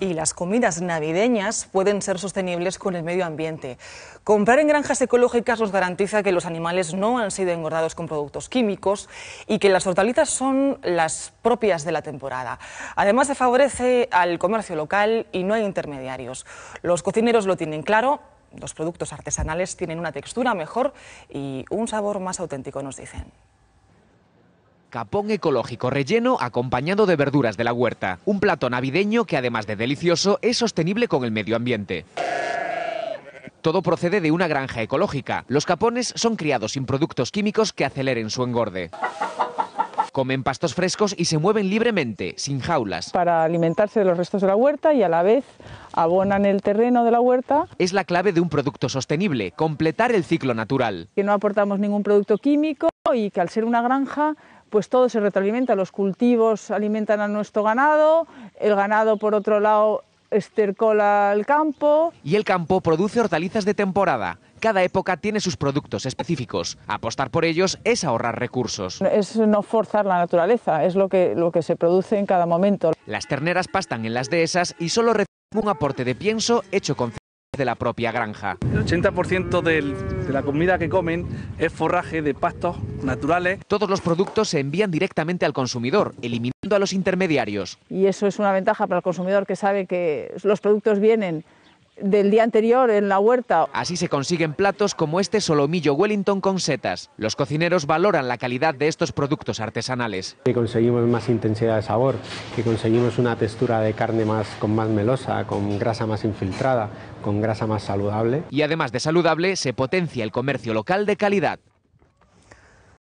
y las comidas navideñas pueden ser sostenibles con el medio ambiente. Comprar en granjas ecológicas nos garantiza que los animales no han sido engordados con productos químicos y que las hortalizas son las propias de la temporada. Además, se favorece al comercio local y no hay intermediarios. Los cocineros lo tienen claro, los productos artesanales tienen una textura mejor y un sabor más auténtico, nos dicen. Capón ecológico relleno acompañado de verduras de la huerta. Un plato navideño que, además de delicioso, es sostenible con el medio ambiente. Todo procede de una granja ecológica. Los capones son criados sin productos químicos que aceleren su engorde. Comen pastos frescos y se mueven libremente, sin jaulas. Para alimentarse de los restos de la huerta y a la vez abonan el terreno de la huerta. Es la clave de un producto sostenible, completar el ciclo natural. Que no aportamos ningún producto químico y que al ser una granja, pues todo se retroalimenta, los cultivos alimentan a nuestro ganado, el ganado por otro lado estercola el campo. Y el campo produce hortalizas de temporada. Cada época tiene sus productos específicos. Apostar por ellos es ahorrar recursos. Es no forzar la naturaleza, es lo que se produce en cada momento. Las terneras pastan en las dehesas y solo reciben un aporte de pienso hecho con de la propia granja. El 80% de la comida que comen es forraje de pastos naturales. Todos los productos se envían directamente al consumidor, eliminando a los intermediarios. Y eso es una ventaja para el consumidor, que sabe que los productos vienen del día anterior en la huerta. Así se consiguen platos como este solomillo Wellington con setas. Los cocineros valoran la calidad de estos productos artesanales. Que conseguimos más intensidad de sabor, que conseguimos una textura de carne con más melosa, con grasa más infiltrada, con grasa más saludable. Y además de saludable, se potencia el comercio local de calidad.